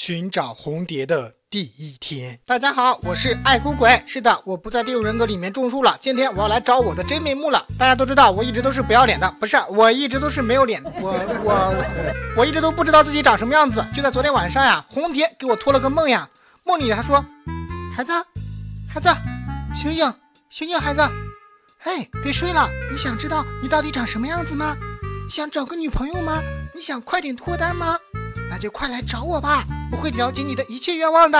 寻找红蝶的第一天。大家好，我是爱哭鬼。是的，我不在第五人格里面种树了。今天我要来找我的真面目了。大家都知道，我一直都是不要脸的，不是，我一直都是没有脸的。我一直都不知道自己长什么样子。就在昨天晚上呀，红蝶给我托了个梦呀，梦里他说：“孩子，孩子，醒醒，醒醒，孩子，嘿，别睡了。你想知道你到底长什么样子吗？想找个女朋友吗？你想快点脱单吗？”那就快来找我吧，我会了解你的一切愿望的。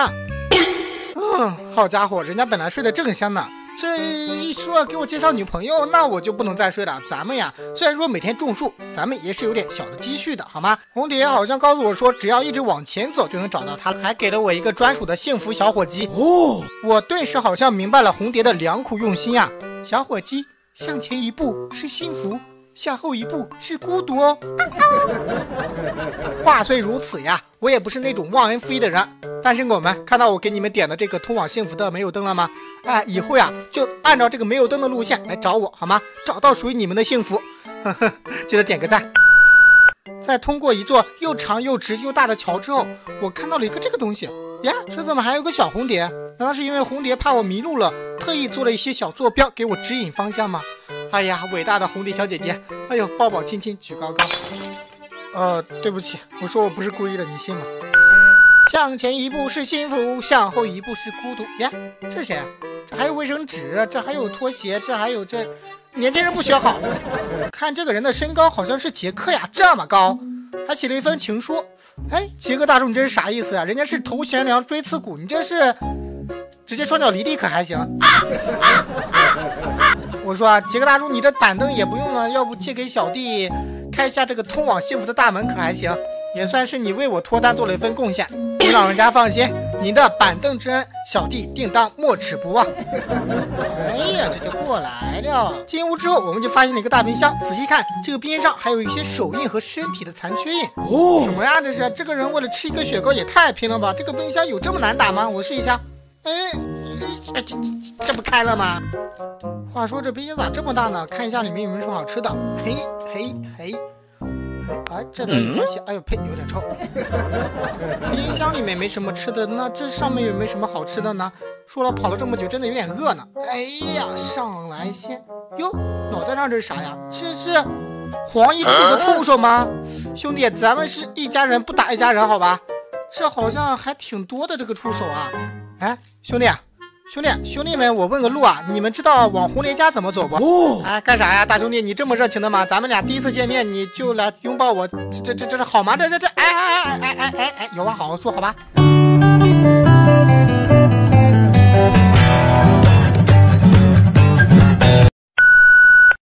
嗯，好家伙，人家本来睡得正香呢，这一说给我介绍女朋友，那我就不能再睡了。咱们呀，虽然说每天种树，咱们也是有点小的积蓄的，好吗？红蝶好像告诉我说，只要一直往前走就能找到她，还给了我一个专属的幸福小火鸡。哦，我顿时好像明白了红蝶的良苦用心呀。小火鸡向前一步是幸福，向后一步是孤独哦。话虽如此呀，我也不是那种忘恩负义的人。单身狗们，看到我给你们点的这个通往幸福的煤油灯了吗？哎，以后呀，就按照这个煤油灯的路线来找我好吗？找到属于你们的幸福。呵呵，记得点个赞。在通过一座又长又直又大的桥之后，我看到了一个这个东西呀，这怎么还有个小红蝶？难道是因为红蝶怕我迷路了，特意做了一些小坐标给我指引方向吗？哎呀，伟大的红蝶小姐姐，哎呦，抱抱亲亲举高高。对不起，我说我不是故意的，你信吗？向前一步是幸福，向后一步是孤独。呀，这是谁啊？这还有卫生纸，这还有拖鞋，这还有这……年轻人不学好。看这个人的身高好像是杰克呀，这么高，还写了一封情书。哎，杰克大叔，你这是啥意思啊？人家是头悬梁锥刺股，你这是直接双脚离地可还行？我说啊，杰克大叔，你这板凳也不用了，要不借给小弟开一下这个通往幸福的大门可还行？也算是你为我脱单做了一份贡献。你老人家放心，您的板凳之恩，小弟定当没齿不忘。哎呀，这就过来了。进屋之后，我们就发现了一个大冰箱，仔细看，这个冰箱上还有一些手印和身体的残缺印。什么呀这是？这个人为了吃一个雪糕也太拼了吧？这个冰箱有这么难打吗？我试一下。这不开了吗？话说这冰箱咋这么大呢？看一下里面有没有什么好吃的。嘿嘿嘿，哎，这倒有双鞋。哎呦呸，有点臭。冰箱里面没什么吃的，那这上面有没有什么好吃的呢？说了跑了这么久，真的有点饿呢。哎呀，上来先哟，脑袋上这是啥呀？这是黄衣之主的触手吗？兄弟，咱们是一家人，不打一家人，好吧？这好像还挺多的这个触手啊。哎，兄弟啊，兄弟们，我问个路啊，你们知道往红蝶家怎么走不？哎，干啥呀，大兄弟，你这么热情的吗？咱们俩第一次见面你就来拥抱我，这好吗？这哎，有话好好说好吧。